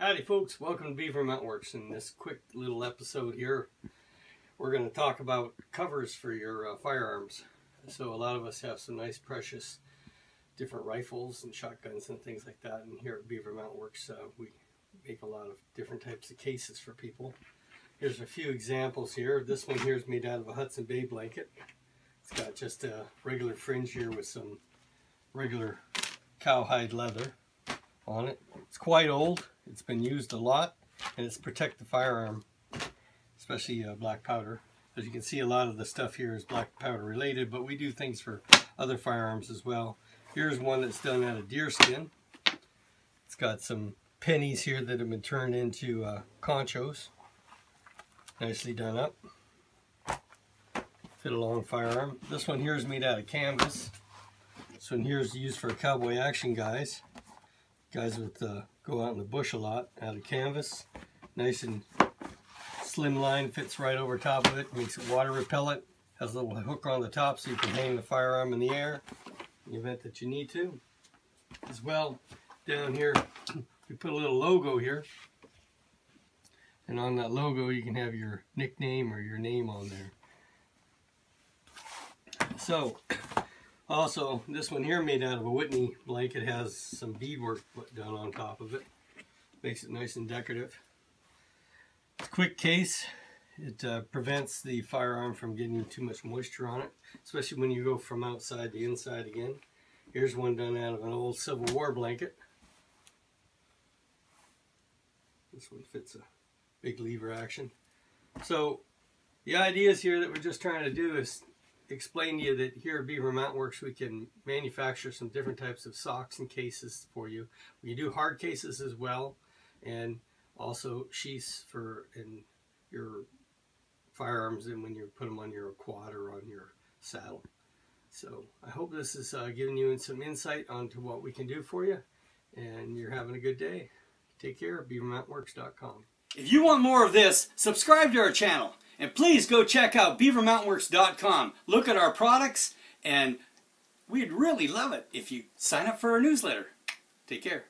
Howdy folks, welcome to Beaver Mountain Works. In this quick little episode here, we're going to talk about covers for your firearms. So a lot of us have some nice precious different rifles and shotguns and things like that, and here at Beaver Mountain Works we make a lot of different types of cases for people. Here's a few examples here. This one here is made out of a Hudson Bay blanket. It's got just a regular fringe here with some regular cowhide leather on it. It's quite old. It's been used a lot, and it's protect the firearm, especially black powder. As you can see, a lot of the stuff here is black powder related, but we do things for other firearms as well. Here's one that's done out of deerskin. It's got some pennies here that have been turned into conchos. Nicely done up. Fit a long firearm. This one here is made out of canvas. This one here is used for cowboy action guys. Guys with go out in the bush a lot, out of canvas. Nice and slim line, fits right over top of it, makes it water repellent, has a little hook on the top so you can hang the firearm in the air in the event that you need to. As well, down here, we put a little logo here. And on that logo, you can have your nickname or your name on there. So, also, this one here made out of a Witney blanket has some beadwork done on top of it. Makes it nice and decorative. It's a quick case. It prevents the firearm from getting too much moisture on it, especially when you go from outside to inside again. Here's one done out of an old Civil War blanket. This one fits a big lever action. So, the ideas here that we're just trying to do is explain to you that here at Beaver Mountain Works we can manufacture some different types of socks and cases for you. We do hard cases as well, and also sheaths for in your firearms and when you put them on your quad or on your saddle. So I hope this is giving you some insight onto what we can do for you, and you're having a good day. Take care. BeaverMountainWorks.com. If you want more of this, subscribe to our channel. And please go check out BeaverMountainWorks.com. Look at our products, and we'd really love it if you sign up for our newsletter. Take care.